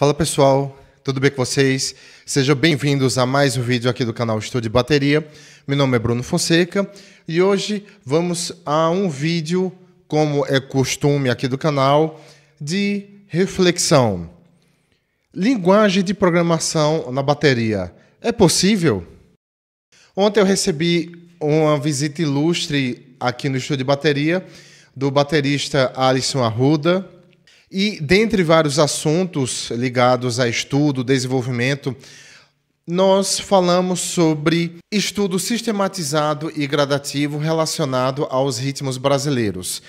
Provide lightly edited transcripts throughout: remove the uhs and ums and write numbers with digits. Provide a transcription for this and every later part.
Fala pessoal, tudo bem com vocês? Sejam bem-vindos a mais um vídeo aqui do canal Estúdio Bateria. Meu nome é Bruno Fonseca e hoje vamos a um vídeo, como é costume aqui do canal, de reflexão. Linguagem de programação na bateria, é possível? Ontem eu recebi uma visita ilustre aqui no Estúdio Bateria do baterista Alisson Arruda. E dentre vários assuntos ligados a estudo, desenvolvimento, nós falamos sobre estudo sistematizado e gradativo relacionado aos ritmos brasileiros.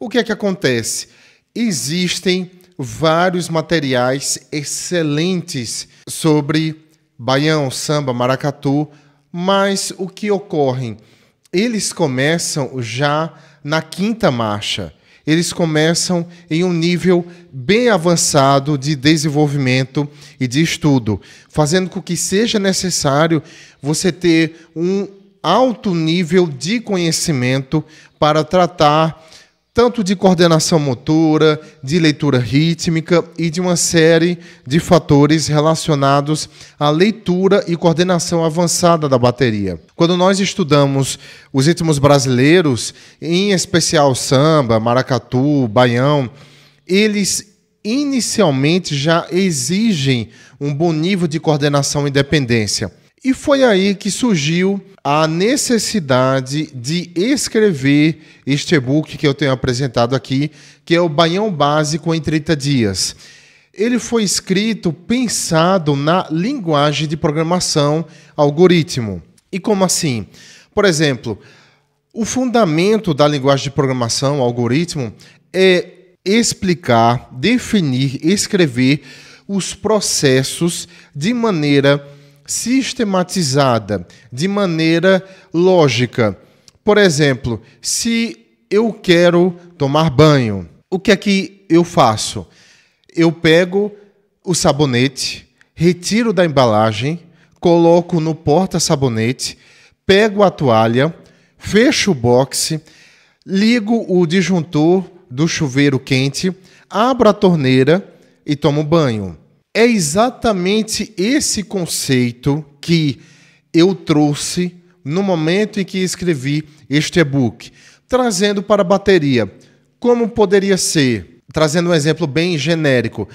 O que é que acontece? Existem vários materiais excelentes sobre baião, samba, maracatu, mas o que ocorre? Eles começam já na quinta marcha. Eles começam em um nível bem avançado de desenvolvimento e de estudo, fazendo com que seja necessário você ter um alto nível de conhecimento para tratar tanto de coordenação motora, de leitura rítmica e de uma série de fatores relacionados à leitura e coordenação avançada da bateria. Quando nós estudamos os ritmos brasileiros, em especial samba, maracatu, baião, eles inicialmente já exigem um bom nível de coordenação e independência. E foi aí que surgiu a necessidade de escrever este e-book que eu tenho apresentado aqui, que é o Baião Básico em 30 Dias. Ele foi escrito pensado na linguagem de programação algoritmo. E como assim? Por exemplo, o fundamento da linguagem de programação algoritmo é explicar, definir, escrever os processos de maneira sistematizada, de maneira lógica. Por exemplo, se eu quero tomar banho, o que é que eu faço? Eu pego o sabonete, retiro da embalagem, coloco no porta-sabonete, pego a toalha, fecho o box, ligo o disjuntor do chuveiro quente, abro a torneira e tomo banho. É exatamente esse conceito que eu trouxe no momento em que escrevi este e-book, trazendo para a bateria. Como poderia ser? Trazendo um exemplo bem genérico.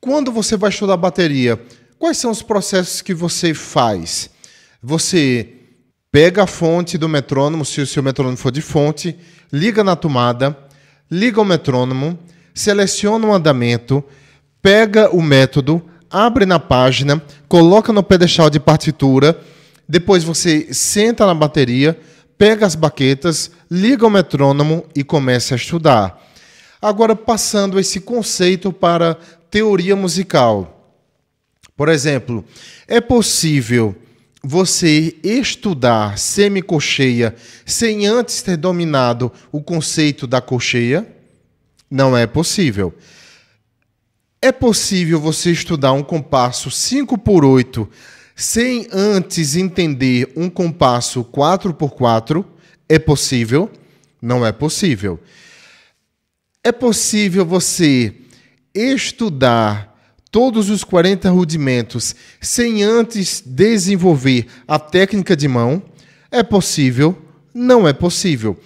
Quando você vai estudar bateria, quais são os processos que você faz? Você pega a fonte do metrônomo, se o seu metrônomo for de fonte, liga na tomada, liga o metrônomo, seleciona o andamento, pega o método, abre na página, coloca no pedestal de partitura, depois você senta na bateria, pega as baquetas, liga o metrônomo e começa a estudar. Agora, passando esse conceito para teoria musical. Por exemplo, é possível você estudar semicolcheia sem antes ter dominado o conceito da colcheia? Não é possível. É possível você estudar um compasso 5x8 sem antes entender um compasso 4x4? É possível? Não é possível. É possível você estudar todos os 40 rudimentos sem antes desenvolver a técnica de mão? É possível? Não é possível.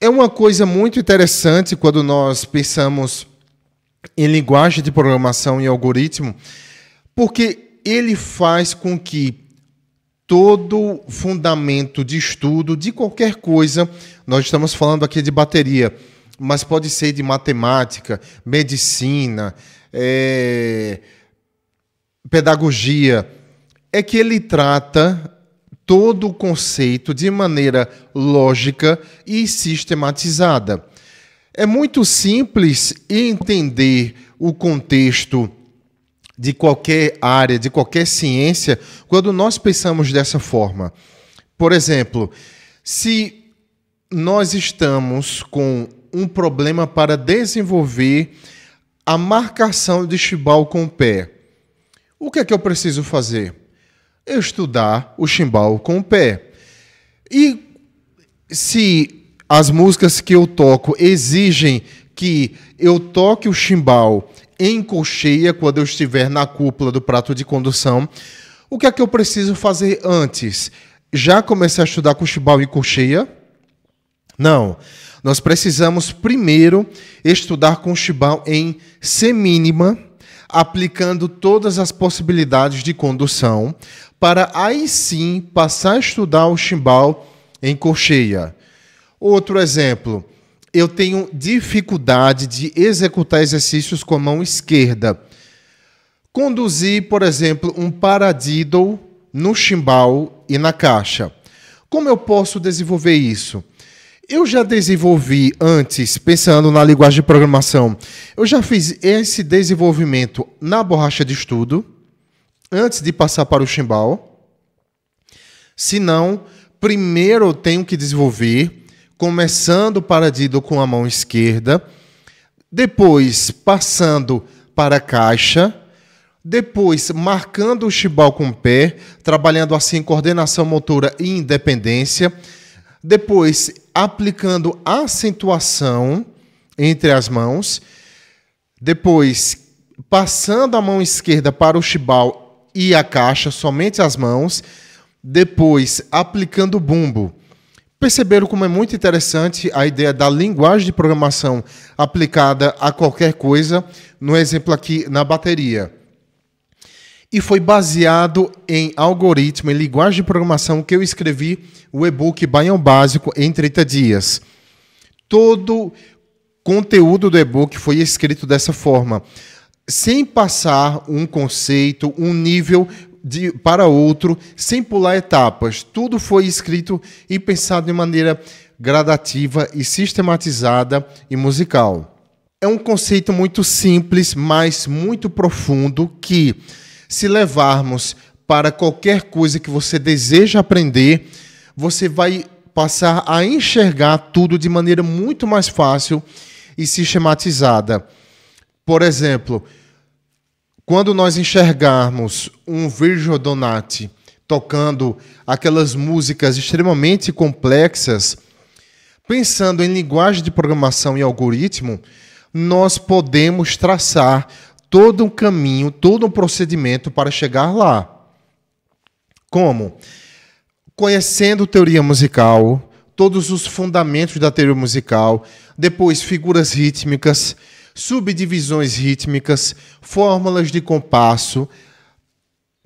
É uma coisa muito interessante quando nós pensamos em linguagem de programação e algoritmo, porque ele faz com que todo fundamento de estudo de qualquer coisa, nós estamos falando aqui de bateria, mas pode ser de matemática, medicina, pedagogia, é que ele trata todo o conceito de maneira lógica e sistematizada. É muito simples entender o contexto de qualquer área, de qualquer ciência, quando nós pensamos dessa forma. Por exemplo, se nós estamos com um problema para desenvolver a marcação de chimbal com o pé, o que é que eu preciso fazer? Estudar o chimbal com o pé. E se as músicas que eu toco exigem que eu toque o chimbal em colcheia quando eu estiver na cúpula do prato de condução, o que é que eu preciso fazer antes? Já comecei a estudar com chimbal e colcheia? Não. Nós precisamos primeiro estudar com chimbal em semínima, aplicando todas as possibilidades de condução, para aí sim passar a estudar o chimbal em colcheia. Outro exemplo, eu tenho dificuldade de executar exercícios com a mão esquerda. Conduzir, por exemplo, um paradiddle no chimbal e na caixa. Como eu posso desenvolver isso? Eu já desenvolvi antes, pensando na linguagem de programação, eu já fiz esse desenvolvimento na borracha de estudo, antes de passar para o chimbal. Se não, primeiro eu tenho que desenvolver, começando o paradiddle com a mão esquerda, depois passando para a caixa, depois marcando o chimbal com o pé, trabalhando assim coordenação motora e independência, depois aplicando acentuação entre as mãos, depois passando a mão esquerda para o chimbal e a caixa, somente as mãos, depois aplicando o bumbo. Perceberam como é muito interessante a ideia da linguagem de programação aplicada a qualquer coisa, no exemplo aqui na bateria. E foi baseado em algoritmo, em linguagem de programação, que eu escrevi o e-book Baião Básico em 30 Dias. Todo conteúdo do e-book foi escrito dessa forma, sem passar um conceito, um nível para outro, sem pular etapas. Tudo foi escrito e pensado de maneira gradativa e sistematizada e musical. É um conceito muito simples, mas muito profundo, que... se levarmos para qualquer coisa que você deseja aprender, você vai passar a enxergar tudo de maneira muito mais fácil e sistematizada. Por exemplo, quando nós enxergarmos um Virgil Donati tocando aquelas músicas extremamente complexas, pensando em linguagem de programação e algoritmo, nós podemos traçar todo um caminho, todo um procedimento para chegar lá. Como? Conhecendo teoria musical, todos os fundamentos da teoria musical, depois figuras rítmicas, subdivisões rítmicas, fórmulas de compasso.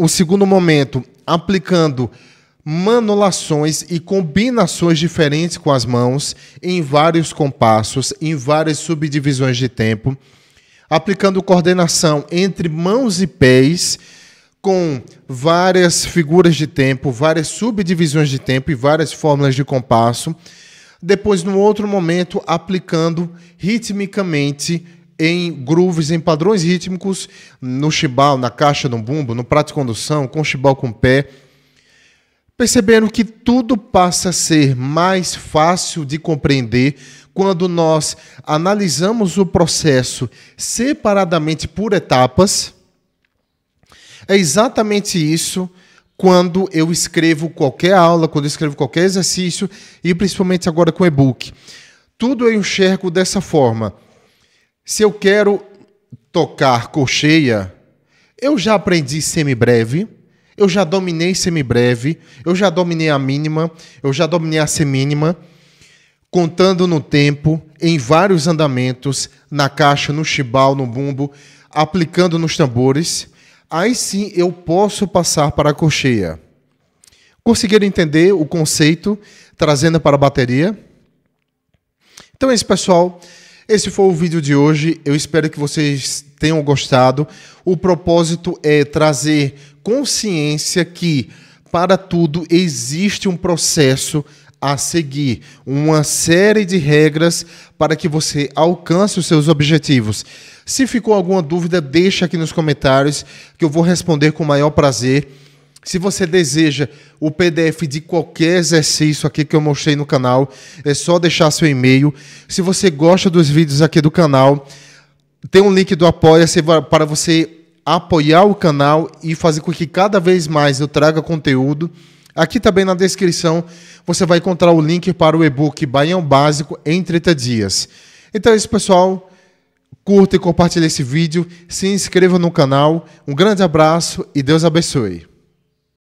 O segundo momento, aplicando manolações e combinações diferentes com as mãos em vários compassos, em várias subdivisões de tempo, aplicando coordenação entre mãos e pés com várias figuras de tempo, várias subdivisões de tempo e várias fórmulas de compasso. Depois, no outro momento, aplicando ritmicamente em grooves, em padrões rítmicos, no chimbal, na caixa, no bumbo, no prato de condução, com chimbal com o pé. Perceberam que tudo passa a ser mais fácil de compreender quando nós analisamos o processo separadamente por etapas? É exatamente isso quando eu escrevo qualquer aula, quando eu escrevo qualquer exercício e principalmente agora com e-book. Tudo eu enxergo dessa forma. Se eu quero tocar colcheia, eu já aprendi semibreve, eu já dominei semibreve, eu já dominei a mínima, eu já dominei a semínima, contando no tempo, em vários andamentos, na caixa, no chimbal, no bumbo, aplicando nos tambores, aí sim eu posso passar para a colcheia. Conseguiram entender o conceito, trazendo para a bateria? Então é isso, pessoal. Esse foi o vídeo de hoje. Eu espero que vocês tenham gostado. O propósito é trazer consciência que, para tudo, existe um processo a seguir, uma série de regras para que você alcance os seus objetivos. Se ficou alguma dúvida, deixa aqui nos comentários que eu vou responder com o maior prazer. Se você deseja o PDF de qualquer exercício aqui que eu mostrei no canal, é só deixar seu e-mail. Se você gosta dos vídeos aqui do canal, tem um link do Apoia-se para você apoiar o canal e fazer com que cada vez mais eu traga conteúdo. Aqui também na descrição você vai encontrar o link para o e-book Baião Básico em 30 Dias. Então é isso, pessoal. Curta e compartilhe esse vídeo. Se inscreva no canal. Um grande abraço e Deus abençoe.